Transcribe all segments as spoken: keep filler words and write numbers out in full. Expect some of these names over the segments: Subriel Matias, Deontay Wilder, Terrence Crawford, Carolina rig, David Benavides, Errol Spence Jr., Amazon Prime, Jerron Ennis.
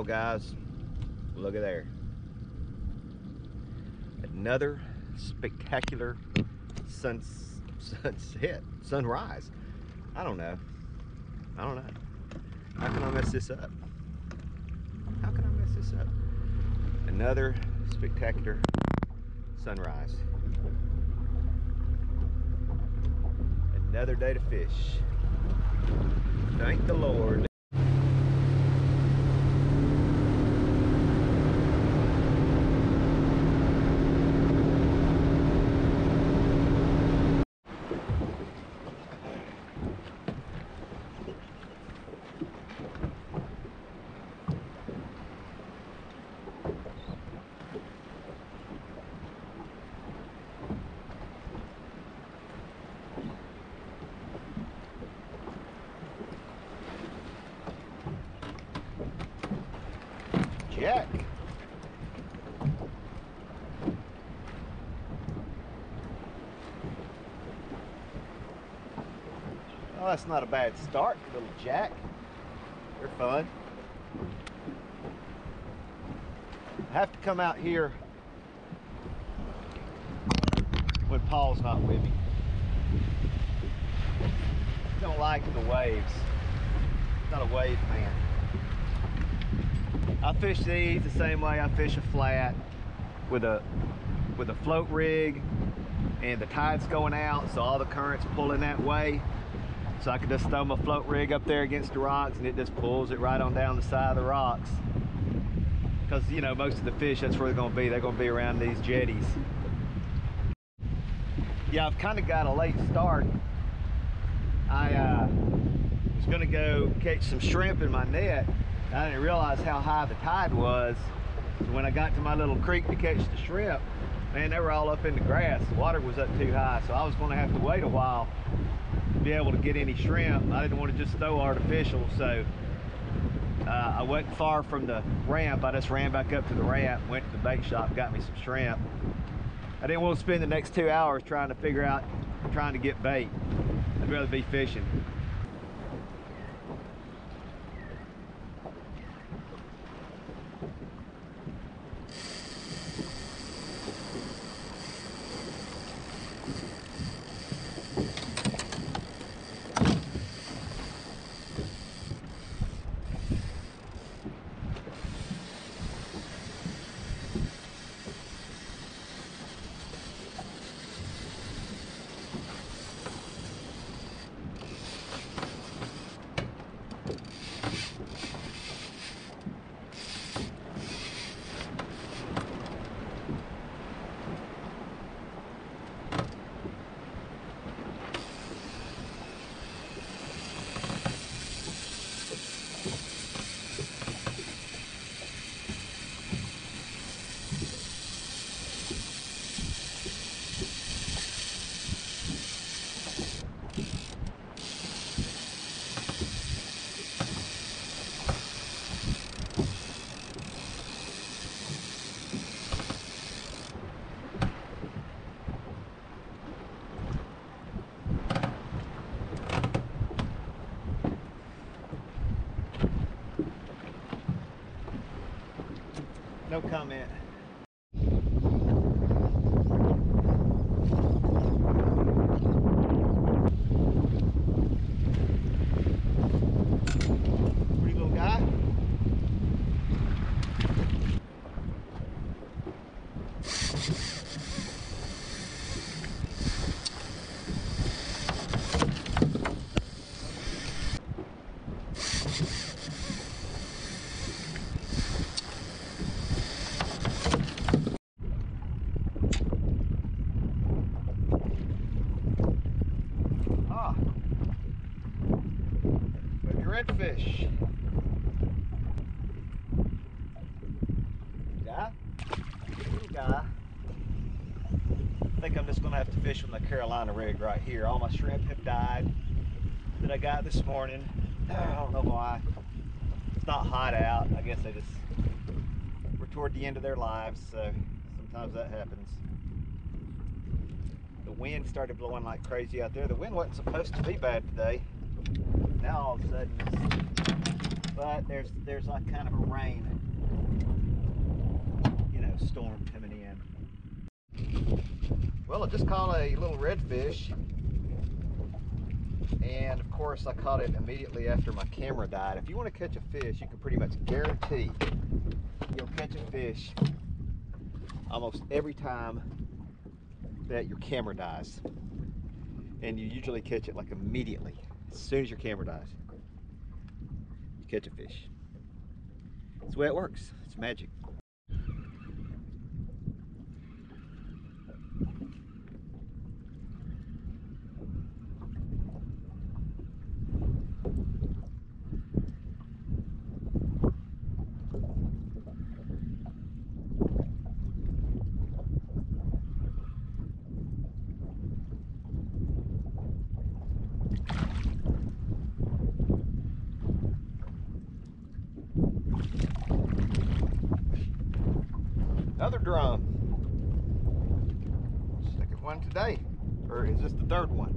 well, guys, look at there. Another spectacular sun, sunset, sunrise. I don't know. I don't know. How can I mess this up? How can I mess this up? Another spectacular sunrise. Another day to fish. Thank the Lord. Jack. Well, that's not a bad start, little Jack. They're fun. I have to come out here when Paul's not with me. I don't like the waves. I'm not a wave man. I fish these the same way I fish a flat with a with a float rig, and the tide's going out, so all the current's pulling that way. So I can just throw my float rig up there against the rocks and it just pulls it right on down the side of the rocks. Because, you know, most of the fish, that's where they're gonna be. They're gonna be around these jetties. Yeah, I've kind of got a late start. I uh, was gonna go catch some shrimp in my net. I didn't realize how high the tide was. So when I got to my little creek to catch the shrimp, man, they were all up in the grass. The water was up too high, so I was gonna have to wait a while to be able to get any shrimp. I didn't want to just throw artificial, so uh, I wasn't far from the ramp. I just ran back up to the ramp, went to the bait shop, got me some shrimp. I didn't want to spend the next two hours trying to figure out, trying to get bait. I'd rather be fishing. No comment. Pretty little guy. Redfish. Guy? Little guy. I think I'm just gonna have to fish with my Carolina rig right here. All my shrimp have died that I got this morning. I don't know why. It's not hot out. I guess they just were toward the end of their lives, so sometimes that happens. The wind started blowing like crazy out there. The wind wasn't supposed to be bad today. Now all of a sudden, it's but there's there's like kind of a rain, you know, storm coming in. Well, I just caught a little redfish, and of course I caught it immediately after my camera died. If you want to catch a fish, you can pretty much guarantee you'll catch a fish almost every time that your camera dies, and you usually catch it like immediately as soon as your camera dies. You catch a fish. That's the way it works. It's magic. Another drum. Second one today. Or is this the third one?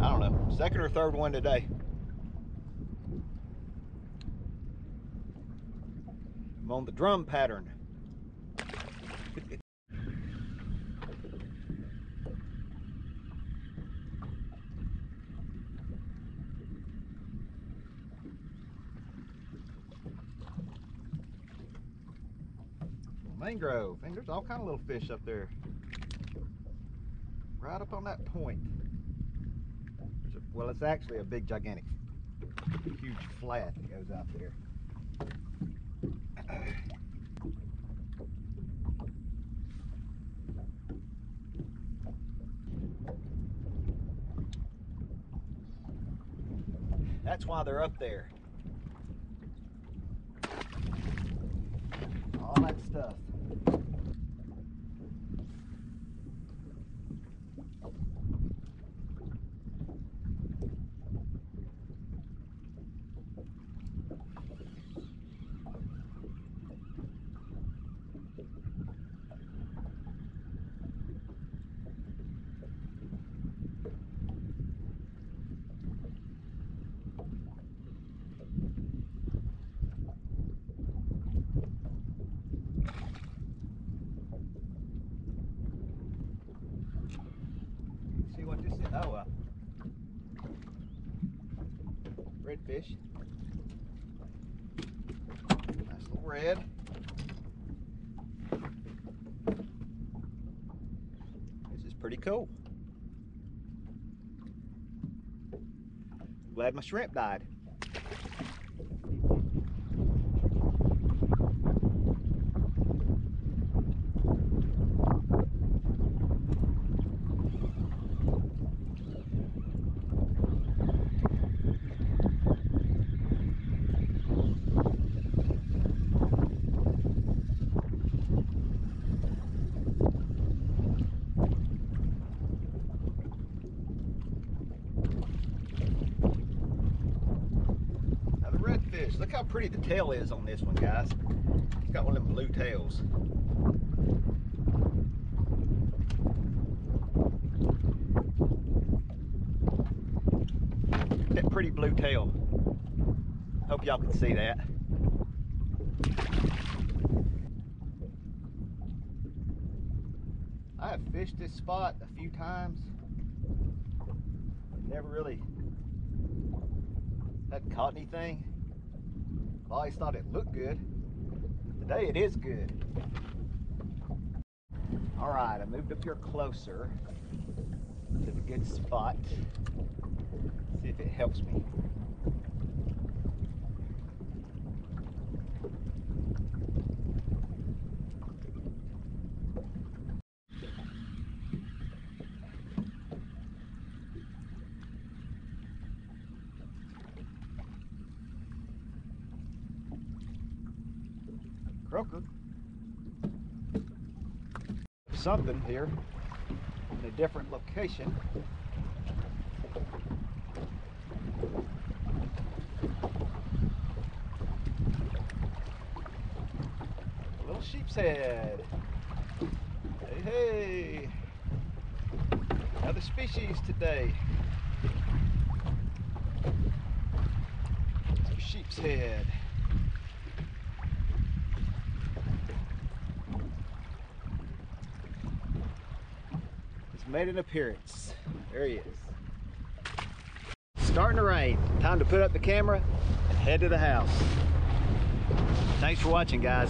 I don't know. Second or third one today. I'm on the drum pattern. Mangrove, and there's all kind of little fish up there. Right up on that point. There's a, well, it's actually a big, gigantic, huge flat that goes out there. That's why they're up there. All that stuff. Oh, uh, redfish. Nice little red. This is pretty cool. Glad my shrimp died. Look how pretty the tail is on this one, guys. It's got one of them blue tails. That pretty blue tail. Hope y'all can see that. I have fished this spot a few times. Never really hadn't caught anything. I always thought it looked good. Today it is good. All right, I moved up here closer to the good spot. See if it helps me. Croaker. Something here in a different location. A little sheep's head. Hey, hey. Another species today. sheep's head. It's made an appearance. There he is. Starting to rain. Time to put up the camera and head to the house. Thanks for watching, guys.